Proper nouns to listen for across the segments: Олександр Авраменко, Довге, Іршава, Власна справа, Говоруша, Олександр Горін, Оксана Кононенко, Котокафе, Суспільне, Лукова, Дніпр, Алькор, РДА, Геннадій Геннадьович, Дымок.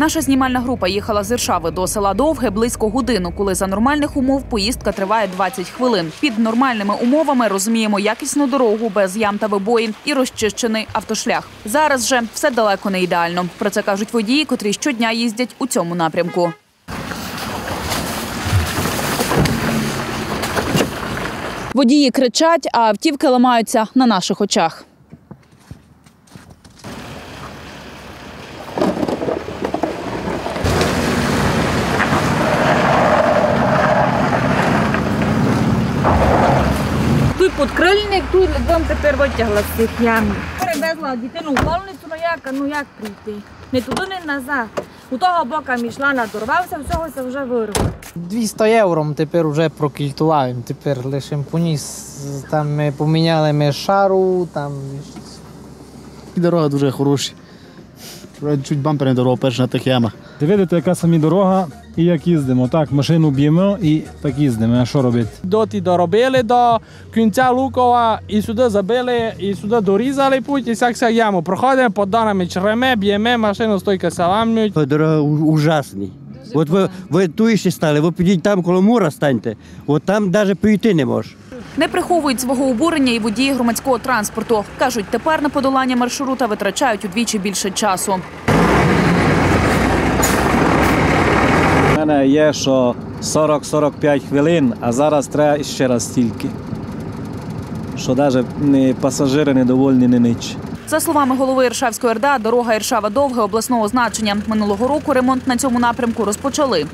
Наша знімальна група їхала з Іршави до села Довге близько годину, коли за нормальних умов поїздка триває 20 хвилин. Під нормальними умовами розуміємо якісну дорогу без ям та вибоїн і розчищений автошлях. Зараз же все далеко не ідеально. Про це кажуть водії, котрі щодня їздять у цьому напрямку. Водії кричать, а автівки ламаються на наших очах. Тут підкрильник, тут дом тепер витягла з цих ям. Перевезла дитину в больницю, ну як прийти? Не туди, не назад. У того бока мішла, надорвався, всього це вже вирвало. 200 євро тепер вже прокільтував, тепер лише поніс. Там ми поміняли шару, там... Дорога дуже хороша. Чуть бампер не дорога, перш на тих ямах. Ти видите, яка самі дорога і як їздимо. Так, машину б'ємо і так їздимо. А що робити? Доти доробили до кінця Лукова і сюди забили, і сюди дорізали путь, і всяк-всяк яму. Проходимо під даними череме, б'ємо, машину стойка се ламнють. Дорога ужасна. От ви тут ще стали, ви підіть там коло мура станьте, от там навіть прийти не можеш. Не приховують свого обурення і водії громадського транспорту. Кажуть, тепер на подолання маршрута витрачають удвічі більше часу. У мене є, що 40-45 хвилин, а зараз треба ще раз стільки, що навіть пасажири недовольні не нич. За словами голови Іршавської РДА, дорога Іршава-Довге обласного значення. Минулого року ремонт на цьому напрямку розпочали.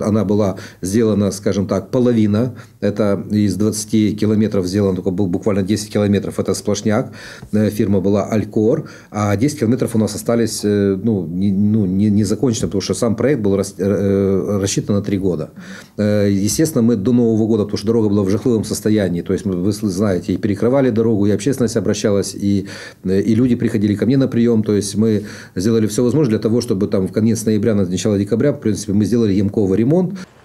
Она была сделана, скажем так, половина. Это из 20 километров сделано только буквально 10 километров. Это сплошняк. Фирма была «Алькор». А 10 километров у нас остались незаконченными, потому что сам проект был рассчитан на 3 года. Естественно, мы до Нового года, потому что дорога была в жахливом состоянии. То есть, вы знаете, и перекрывали дорогу, и общественность обращалась, и люди приходили ко мне на прием. То есть, мы сделали все возможное для того, чтобы там в конец ноября, начало декабря, в принципе, мы сделали ямковый ремонт.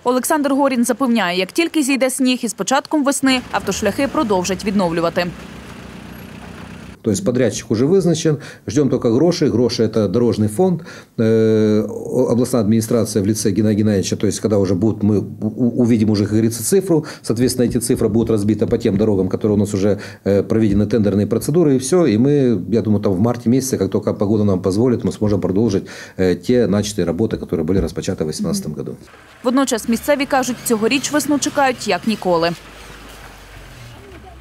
Олександр Горін запевняє, як тільки зійде сніг із початком весни, автошляхи продовжать відновлювати. Тобто підрядчик вже визначений, чекаємо тільки гроші. Гроші – це дорожній фонд. Обласна адміністрація в лице Геннадія Геннадьовича, тобто коли вже будуть, ми побачимо, як говориться, цифру. Відповідно, ці цифри будуть розбиті по тим дорогам, які у нас вже проведені тендерні процедури, і все. І ми, я думаю, в марті місяці, як тільки погода нам дозволить, ми зможемо продовжити ті початі роботи, які були розпочаті в 2018 році. Водночас місцеві кажуть, цьогоріч весну чекають як ніколи.